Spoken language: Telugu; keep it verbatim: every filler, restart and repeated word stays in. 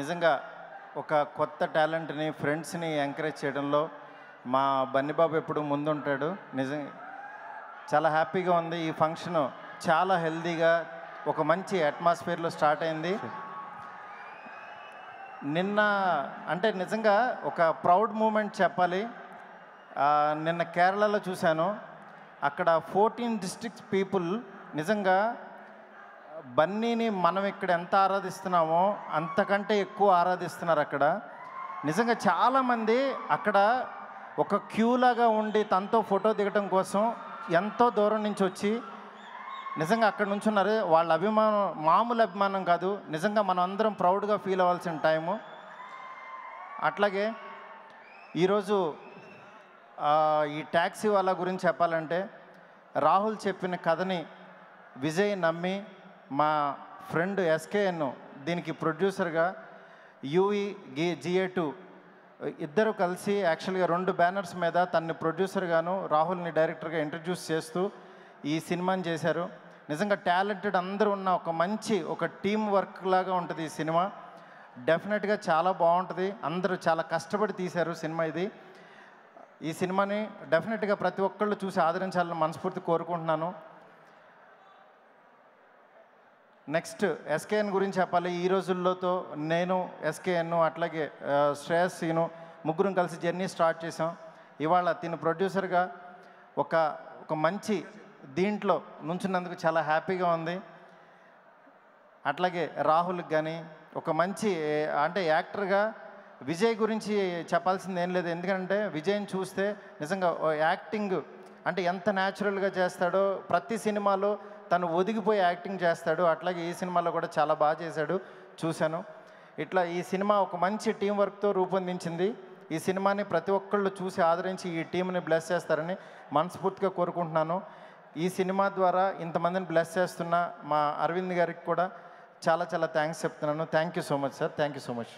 నిజంగా ఒక కొత్త టాలెంట్ ని ఫ్రెండ్స్ ని ఎంకరేజ్ చేయడంలో మా బన్నీ బాబు ఎప్పుడు ముందు ఉంటాడు. నిజంగా చాలా హ్యాపీగా ఉంది. ఈ ఫంక్షన్ చాలా హెల్దీగా ఒక మంచి అట్మాస్ఫియర్లో స్టార్ట్ అయింది. నిన్న అంటే నిజంగా ఒక ప్రౌడ్ మూమెంట్ చెప్పాలి. నిన్న కేరళలో చూశాను, అక్కడ ఫోర్టీన్ డిస్ట్రిక్ట్స్ పీపుల్ నిజంగా బన్నీని మనం ఇక్కడ ఎంత ఆరాధిస్తున్నామో అంతకంటే ఎక్కువ ఆరాధిస్తున్నారు. అక్కడ నిజంగా చాలామంది అక్కడ ఒక క్యూలాగా ఉండి తనతో ఫోటో దిగడం కోసం ఎంతో దూరం నుంచి వచ్చి నిజంగా అక్కడ నుంచి ఉన్నారు. వాళ్ళ అభిమానం మామూలు అభిమానం కాదు. నిజంగా మనం అందరం ప్రౌడ్గా ఫీల్ అవ్వాల్సిన టైము. అట్లాగే ఈరోజు ఈ ట్యాక్సీ వాళ్ళ గురించి చెప్పాలంటే రాహుల్ చెప్పిన కథని విజయ్ నమ్మి మా ఫ్రెండ్ ఎస్కేఎన్ దీనికి ప్రొడ్యూసర్గా యూఈ గే జిఏ టూ ఇద్దరు కలిసి యాక్చువల్గా రెండు బ్యానర్స్ మీద తనని ప్రొడ్యూసర్గాను రాహుల్ని డైరెక్టర్గా ఇంట్రడ్యూస్ చేస్తూ ఈ సినిమాని చేశారు. నిజంగా టాలెంటెడ్ అందరూ ఉన్న ఒక మంచి ఒక టీం వర్క్ లాగా ఉంటుంది ఈ సినిమా. డెఫినెట్గా చాలా బాగుంటుంది. అందరూ చాలా కష్టపడి తీశారు సినిమా. ఇది ఈ సినిమాని డెఫినెట్గా ప్రతి ఒక్కళ్ళు చూసి ఆదరించాలని మనస్ఫూర్తి కోరుకుంటున్నాను. నెక్స్ట్ ఎస్కేఎన్ గురించి చెప్పాలి. ఈ రోజుల్లోతో నేను ఎస్కేఎన్ అట్లాగే శ్రేయస్ సీను ముగ్గురం కలిసి జర్నీ స్టార్ట్ చేసాం. ఇవాళ తిని ప్రొడ్యూసర్గా ఒక ఒక మంచి దీంట్లో నుంచినందుకు చాలా హ్యాపీగా ఉంది. అట్లాగే రాహుల్కి కానీ ఒక మంచి అంటే యాక్టర్గా విజయ్ గురించి చెప్పాల్సింది ఏం లేదు. ఎందుకంటే విజయ్ని చూస్తే నిజంగా యాక్టింగ్ అంటే ఎంత న్యాచురల్గా చేస్తాడో, ప్రతి సినిమాలో తను ఒదిగిపోయి యాక్టింగ్ చేస్తాడు. అట్లాగే ఈ సినిమాలో కూడా చాలా బాగా చేశాడు, చూశాను. ఇట్లా ఈ సినిమా ఒక మంచి టీం వర్క్తో రూపొందించింది. ఈ సినిమాని ప్రతి ఒక్కళ్ళు చూసి ఆదరించి ఈ టీంని బ్లెస్ చేస్తారని మనస్ఫూర్తిగా కోరుకుంటున్నాను. ఈ సినిమా ద్వారా ఇంతమందిని బ్లెస్ చేస్తున్న మా అరవింద్ గారికి కూడా చాలా చాలా థ్యాంక్స్ చెప్తున్నాను. Thank you so much sir. Thank you so much.